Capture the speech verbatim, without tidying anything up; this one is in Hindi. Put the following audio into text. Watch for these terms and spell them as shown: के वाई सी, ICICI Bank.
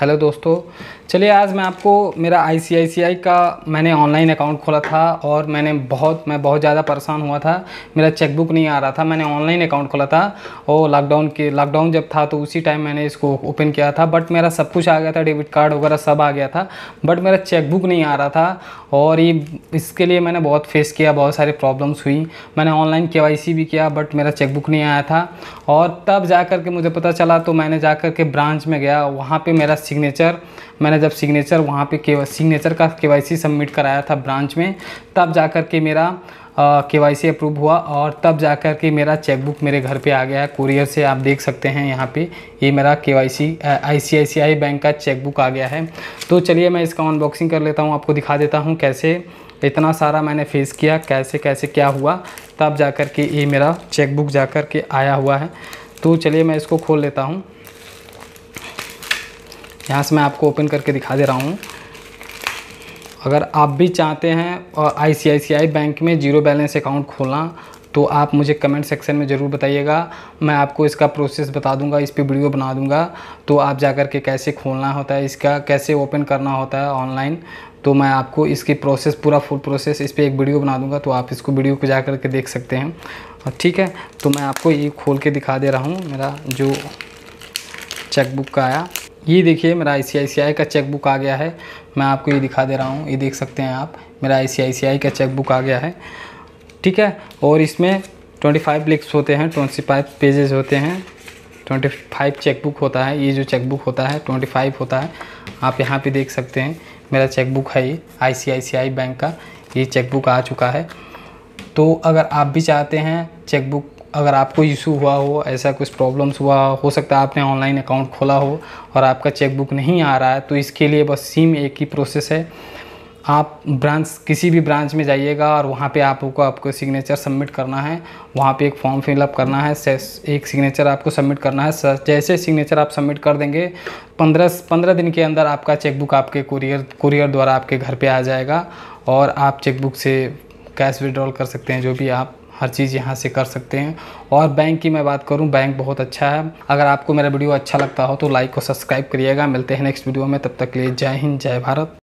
हेलो दोस्तों, चलिए आज मैं आपको मेरा आई सी आई सी आई का मैंने ऑनलाइन अकाउंट खोला था और मैंने बहुत मैं बहुत ज़्यादा परेशान हुआ था। मेरा चेकबुक नहीं आ रहा था। मैंने ऑनलाइन अकाउंट खोला था और लॉकडाउन के लॉकडाउन जब था तो उसी टाइम मैंने इसको ओपन किया था, बट मेरा सब कुछ आ गया था, डेबिट कार्ड वगैरह सब आ गया था, बट मेरा चेकबुक नहीं आ रहा था। और ये इसके लिए मैंने बहुत फेस किया, बहुत सारी प्रॉब्लम्स हुई। मैंने ऑनलाइन के वाई सी भी किया बट मेरा चेकबुक नहीं आया था। और तब जा कर के मुझे पता चला, तो मैंने जा कर के ब्रांच में गया, वहाँ पे मेरा सिग्नेचर, मैंने जब सिग्नेचर वहाँ पे के सिग्नेचर का के वाई सी सबमिट कराया था ब्रांच में, तब जा कर के मेरा के वाई सी अप्रूव हुआ और तब जा कर के मेरा चेकबुक मेरे घर पे आ गया है कुरियर से। आप देख सकते हैं यहाँ पे ये मेरा के वाई सी I C I C I bank का चेकबुक आ गया है। तो चलिए मैं इसका अनबॉक्सिंग कर लेता हूँ, आपको दिखा देता हूँ कैसे इतना सारा मैंने फेस किया, कैसे कैसे क्या हुआ, तब जा कर के ये मेरा चेकबुक जा कर के आया हुआ है। तो चलिए मैं इसको खोल लेता हूँ, यहाँ से मैं आपको ओपन करके दिखा दे रहा हूँ। अगर आप भी चाहते हैं और I C I C I bank में ज़ीरो बैलेंस अकाउंट खोलना, तो आप मुझे कमेंट सेक्शन में ज़रूर बताइएगा। मैं आपको इसका प्रोसेस बता दूंगा, इस पर वीडियो बना दूंगा, तो आप जाकर के कैसे खोलना होता है, इसका कैसे ओपन करना होता है ऑनलाइन, तो मैं आपको इसकी प्रोसेस पूरा फुल प्रोसेस इस पर एक वीडियो बना दूंगा, तो आप इसको वीडियो को जा कर के देख सकते हैं। और ठीक है, तो मैं आपको ये खोल के दिखा दे रहा हूँ मेरा जो चेकबुक का आया। ये देखिए मेरा आई सी आई सी आई का चेकबुक आ गया है। मैं आपको ये दिखा दे रहा हूँ, ये देख सकते हैं आप, मेरा आई सी आई सी आई का चेकबुक आ गया है। ठीक है, और इसमें पच्चीस लिख्स होते हैं, पच्चीस पेजेस होते हैं, पच्चीस चेकबुक होता है। ये जो चेकबुक होता है पच्चीस होता है। आप यहाँ पे देख सकते हैं मेरा चेकबुक है, ये आई C I C I bank का ये चेकबुक आ चुका है। तो अगर आप भी चाहते हैं चेकबुक, अगर आपको इशू हुआ हो, ऐसा कुछ प्रॉब्लम्स हुआ हो, हो सकता है आपने ऑनलाइन अकाउंट खोला हो और आपका चेकबुक नहीं आ रहा है, तो इसके लिए बस सेम एक ही प्रोसेस है। आप ब्रांच किसी भी ब्रांच में जाइएगा और वहाँ पे आपको आपको सिग्नेचर सबमिट करना है, वहाँ पे एक फॉर्म फिलअप करना है, एक सिग्नेचर आपको सबमिट करना है। जैसे सिग्नेचर आप सबमिट कर देंगे, पंद्रह पंद्रह दिन के अंदर आपका चेकबुक आपके कुरियर कुरियर द्वारा आपके घर पे आ जाएगा और आप चेकबुक से कैश विड्रॉल कर सकते हैं, जो भी आप हर चीज़ यहाँ से कर सकते हैं। और बैंक की मैं बात करूँ, बैंक बहुत अच्छा है। अगर आपको मेरा वीडियो अच्छा लगता हो तो लाइक और सब्सक्राइब करिएगा। मिलते हैं नेक्स्ट वीडियो में, तब तक के लिए जय हिंद, जय भारत।